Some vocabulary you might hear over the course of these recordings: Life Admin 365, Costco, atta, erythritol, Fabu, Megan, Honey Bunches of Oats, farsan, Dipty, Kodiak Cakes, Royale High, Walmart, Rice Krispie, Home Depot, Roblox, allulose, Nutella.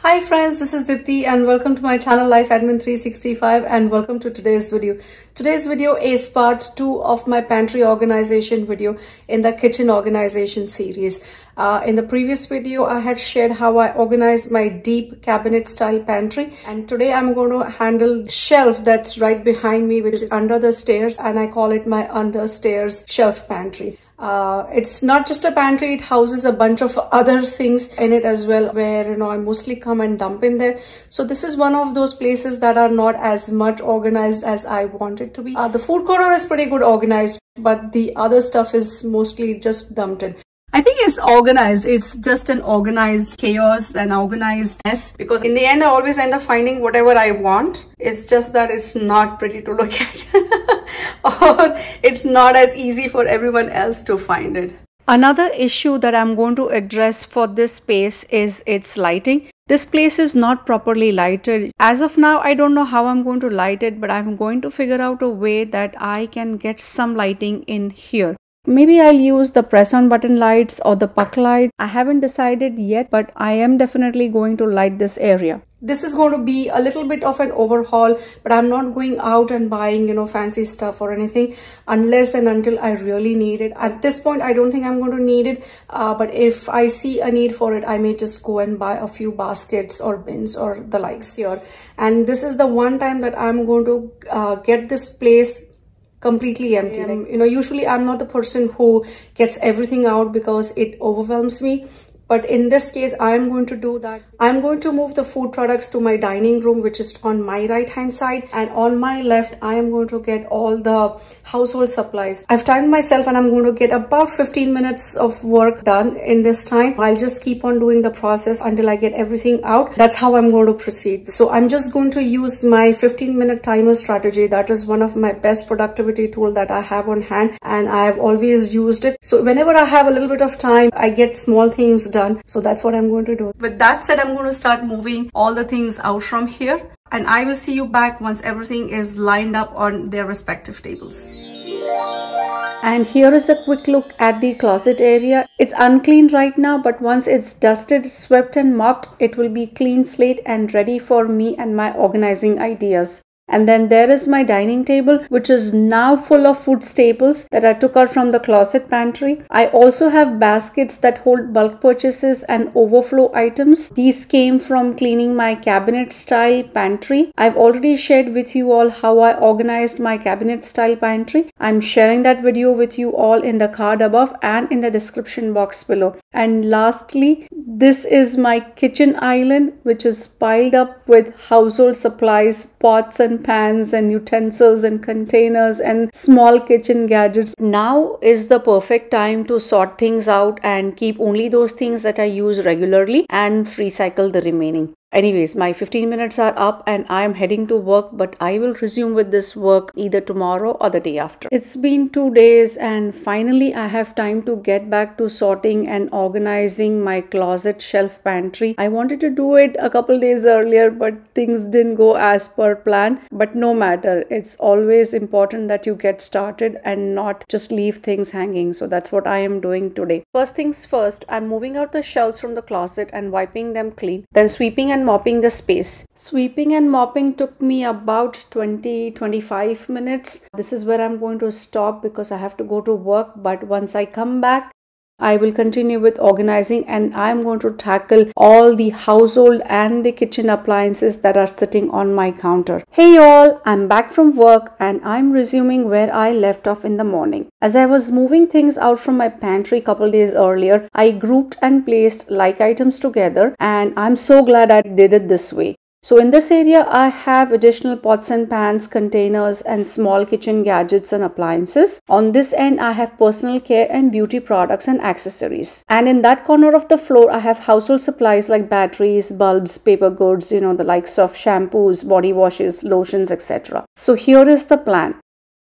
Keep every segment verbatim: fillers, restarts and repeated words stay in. Hi friends, this is Dipty and welcome to my channel Life Admin three sixty-five and welcome to today's video. Today's video is part two of my pantry organization video in the kitchen organization series. Uh, in the previous video, I had shared how I organized my deep cabinet style pantry, and today I'm going to handle the shelf that's right behind me, which is under the stairs, and I call it my under stairs shelf pantry. Uh, it's not just a pantry, it houses a bunch of other things in it as well, where, you know, I mostly come and dump in there. So this is one of those places that are not as much organized as I want it to be. Uh, the food corner is pretty good organized, but the other stuff is mostly just dumped in. I think it's organized. It's just an organized chaos, an organized mess. Because in the end, I always end up finding whatever I want. It's just that it's not pretty to look at. Or it's not as easy for everyone else to find it. Another issue that I'm going to address for this space is its lighting. This place is not properly lighted. As of now, I don't know how I'm going to light it, but I'm going to figure out a way that I can get some lighting in here. Maybe I'll use the press on button lights or the puck light. I haven't decided yet, but I am definitely going to light this area. This is going to be a little bit of an overhaul, but I'm not going out and buying, you know, fancy stuff or anything unless and until I really need it. At this point, I don't think I'm going to need it, uh, but if I see a need for it, I may just go and buy a few baskets or bins or the likes here. And this is the one time that I'm going to uh, get this place completely empty. Like, you know, usually I'm not the person who gets everything out because it overwhelms me. But in this case, I'm going to do that. I'm going to move the food products to my dining room, which is on my right hand side. And on my left, I am going to get all the household supplies. I've timed myself and I'm going to get about fifteen minutes of work done in this time. I'll just keep on doing the process until I get everything out. That's how I'm going to proceed. So I'm just going to use my fifteen minute timer strategy. That is one of my best productivity tool that I have on hand. And I have always used it. So whenever I have a little bit of time, I get small things done. Done. So that's what I'm going to do. With that said, I'm going to start moving all the things out from here, and I will see you back once everything is lined up on their respective tables. And here is a quick look at the closet area. It's unclean right now, but once it's dusted, swept and mopped, it will be clean slate and ready for me and my organizing ideas. And then there is my dining table, which is now full of food staples that I took out from the closet pantry. I also have baskets that hold bulk purchases and overflow items. These came from cleaning my cabinet style pantry. I've already shared with you all how I organized my cabinet style pantry. I'm sharing that video with you all in the card above and in the description box below. And lastly, this is my kitchen island, which is piled up with household supplies, pots and pans and utensils and containers and small kitchen gadgets. Now is the perfect time to sort things out and keep only those things that I use regularly and recycle the remaining. Anyways, my fifteen minutes are up and I am heading to work, but I will resume with this work either tomorrow or the day after. It's been two days and finally I have time to get back to sorting and organizing my closet shelf pantry. I wanted to do it a couple days earlier, but things didn't go as per plan. But no matter, it's always important that you get started and not just leave things hanging. So that's what I am doing today. First things first, I'm moving out the shelves from the closet and wiping them clean, then sweeping and And mopping the space. Sweeping and mopping took me about twenty to twenty-five minutes. This is where I'm going to stop because I have to go to work, but once I come back, I will continue with organizing and I'm going to tackle all the household and the kitchen appliances that are sitting on my counter. Hey all, I'm back from work and I'm resuming where I left off in the morning. As I was moving things out from my pantry a couple days earlier, I grouped and placed like items together, and I'm so glad I did it this way. So in this area, I have additional pots and pans, containers and small kitchen gadgets and appliances. On this end, I have personal care and beauty products and accessories. And in that corner of the floor, I have household supplies like batteries, bulbs, paper goods, you know, the likes of shampoos, body washes, lotions, et cetera. So here is the plan.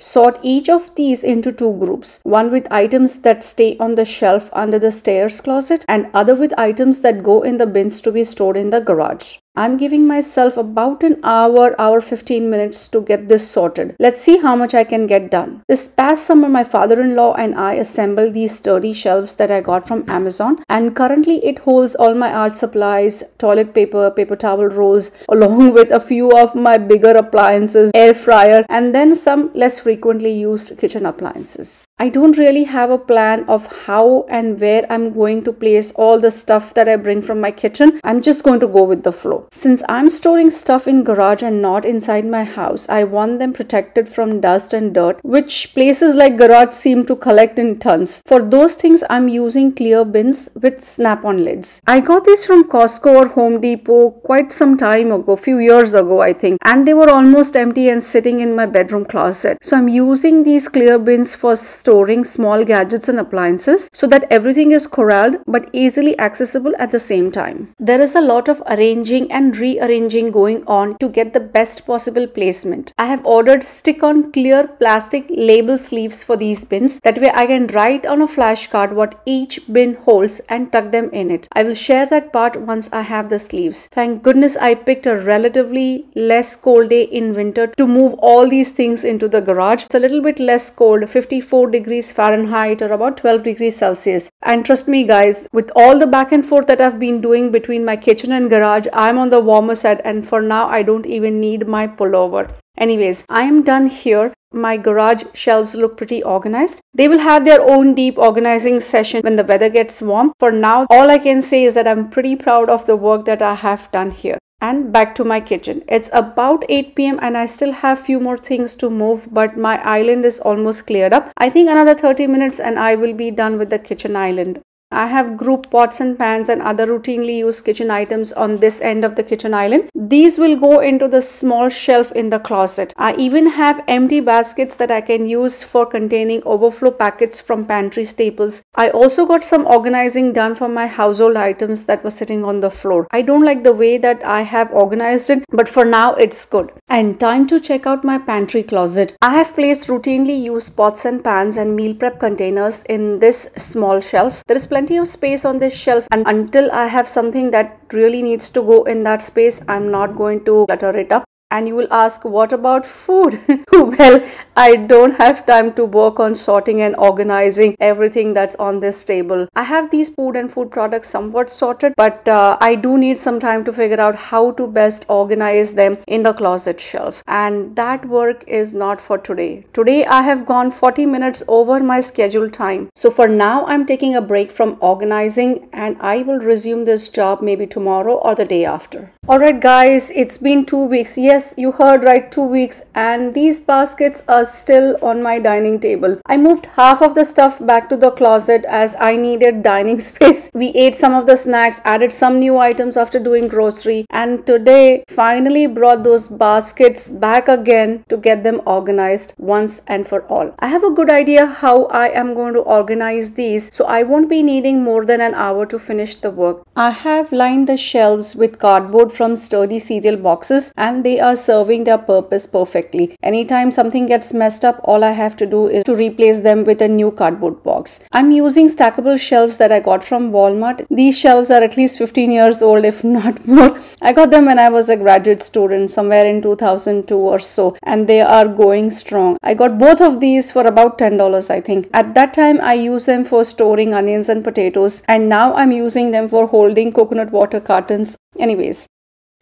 Sort each of these into two groups, one with items that stay on the shelf under the stairs closet and other with items that go in the bins to be stored in the garage. I'm giving myself about an hour, hour fifteen minutes to get this sorted. Let's see how much I can get done. This past summer, my father-in-law and I assembled these sturdy shelves that I got from Amazon, and currently it holds all my art supplies, toilet paper, paper towel rolls, along with a few of my bigger appliances, air fryer, and then some less frequently used kitchen appliances. I don't really have a plan of how and where I'm going to place all the stuff that I bring from my kitchen. I'm just going to go with the flow. Since I'm storing stuff in garage and not inside my house, I want them protected from dust and dirt, which places like garage seem to collect in tons. For those things, I'm using clear bins with snap-on lids. I got these from Costco or Home Depot quite some time ago, few years ago I think, and they were almost empty and sitting in my bedroom closet. So I'm using these clear bins for storage. Storing small gadgets and appliances so that everything is corralled but easily accessible at the same time. There is a lot of arranging and rearranging going on to get the best possible placement. I have ordered stick-on clear plastic label sleeves for these bins. That way I can write on a flashcard what each bin holds and tuck them in it. I will share that part once I have the sleeves. Thank goodness I picked a relatively less cold day in winter to move all these things into the garage. It's a little bit less cold, fifty-four degrees Fahrenheit or about twelve degrees Celsius, and trust me guys, with all the back and forth that I've been doing between my kitchen and garage, I'm on the warmer side, and for now I don't even need my pullover. Anyways, I am done here. My garage shelves look pretty organized. They will have their own deep organizing session when the weather gets warm. For now, all I can say is that I'm pretty proud of the work that I have done here. And back to my kitchen. It's about eight p m and I still have few more things to move, but my island is almost cleared up. I think another thirty minutes and I will be done with the kitchen island. I have grouped pots and pans and other routinely used kitchen items on this end of the kitchen island. These will go into the small shelf in the closet. I even have empty baskets that I can use for containing overflow packets from pantry staples. I also got some organizing done for my household items that were sitting on the floor. I don't like the way that I have organized it, but for now it's good. And time to check out my pantry closet. I have placed routinely used pots and pans and meal prep containers in this small shelf. There is plenty of space on this shelf, and until I have something that really needs to go in that space, I'm not going to clutter it up. And you will ask, what about food? Well, I don't have time to work on sorting and organizing everything that's on this table. I have these food and food products somewhat sorted, but uh, I do need some time to figure out how to best organize them in the closet shelf. And that work is not for today. Today, I have gone forty minutes over my scheduled time. So for now, I'm taking a break from organizing, and I will resume this job maybe tomorrow or the day after. Alright guys, it's been two weeks. Yes, you heard right, two weeks, and these baskets are still on my dining table. I moved half of the stuff back to the closet as I needed dining space. We ate some of the snacks, added some new items after doing grocery, and today finally brought those baskets back again to get them organized once and for all. I have a good idea how I am going to organize these, so I won't be needing more than an hour to finish the work. I have lined the shelves with cardboard from sturdy cereal boxes, and they are serving their purpose perfectly. Anytime something gets messed up, all I have to do is to replace them with a new cardboard box. I'm using stackable shelves that I got from Walmart. These shelves are at least fifteen years old, if not more. I got them when I was a graduate student, somewhere in two thousand two or so, and they are going strong. I got both of these for about ten dollars, I think. At that time, I used them for storing onions and potatoes, and now I'm using them for holding coconut water cartons. Anyways,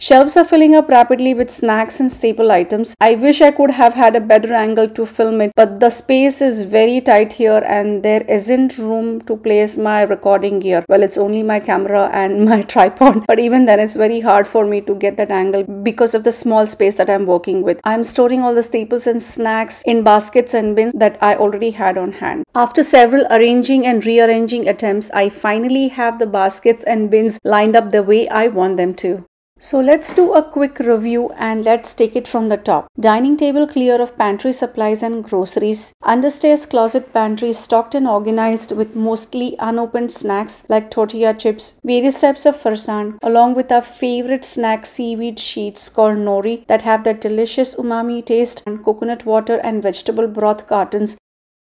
shelves are filling up rapidly with snacks and staple items. I wish I could have had a better angle to film it, but the space is very tight here and there isn't room to place my recording gear. Well, it's only my camera and my tripod, but even then it's very hard for me to get that angle because of the small space that I'm working with. I'm storing all the staples and snacks in baskets and bins that I already had on hand. After several arranging and rearranging attempts, I finally have the baskets and bins lined up the way I want them to. So let's do a quick review and let's take it from the top. Dining table clear of pantry supplies and groceries. Understairs closet pantry stocked and organized with mostly unopened snacks like tortilla chips, various types of farsan, along with our favorite snack seaweed sheets called nori that have that delicious umami taste, and coconut water and vegetable broth cartons.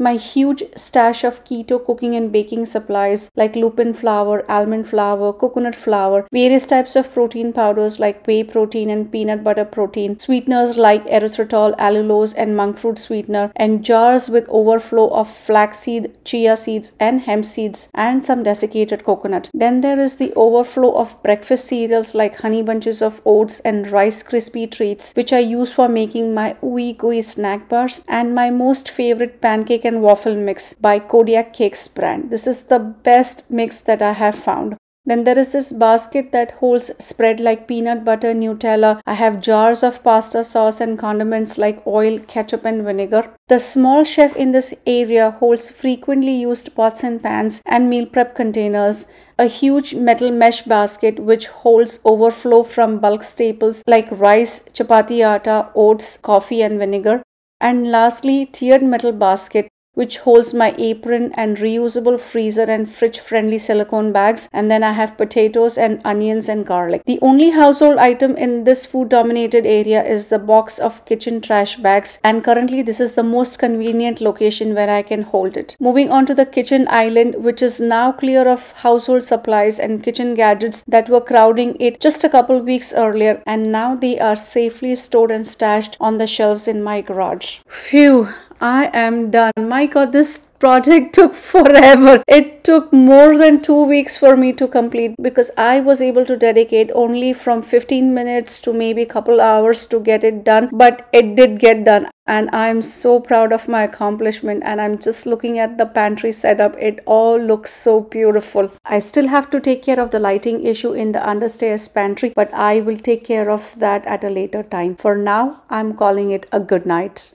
My huge stash of keto cooking and baking supplies like lupin flour, almond flour, coconut flour, various types of protein powders like whey protein and peanut butter protein, sweeteners like erythritol, allulose and monk fruit sweetener, and jars with overflow of flaxseed, chia seeds and hemp seeds, and some desiccated coconut. Then there is the overflow of breakfast cereals like Honey Bunches of Oats and Rice Krispie treats, which I use for making my ooey gooey snack bars, and my most favorite pancake and waffle mix by Kodiak Cakes brand. This is the best mix that I have found. Then there is this basket that holds spread like peanut butter, Nutella. I have jars of pasta sauce and condiments like oil, ketchup and vinegar. The small chef in this area holds frequently used pots and pans and meal prep containers, a huge metal mesh basket which holds overflow from bulk staples like rice, chapati atta, oats, coffee and vinegar, and lastly tiered metal basket which holds my apron and reusable freezer and fridge-friendly silicone bags, and then I have potatoes and onions and garlic. The only household item in this food-dominated area is the box of kitchen trash bags, and currently this is the most convenient location where I can hold it. Moving on to the kitchen island, which is now clear of household supplies and kitchen gadgets that were crowding it just a couple weeks earlier, and now they are safely stored and stashed on the shelves in my garage. Phew! I am done. My God, this project took forever. It took more than two weeks for me to complete because I was able to dedicate only from fifteen minutes to maybe a couple hours to get it done, but it did get done. And I'm so proud of my accomplishment, and I'm just looking at the pantry setup. It all looks so beautiful. I still have to take care of the lighting issue in the understairs pantry, but I will take care of that at a later time. For now, I'm calling it a good night.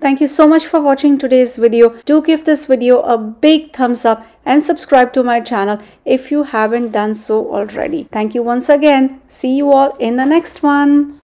Thank you so much for watching today's video. Do give this video a big thumbs up and subscribe to my channel if you haven't done so already. Thank you once again. See you all in the next one.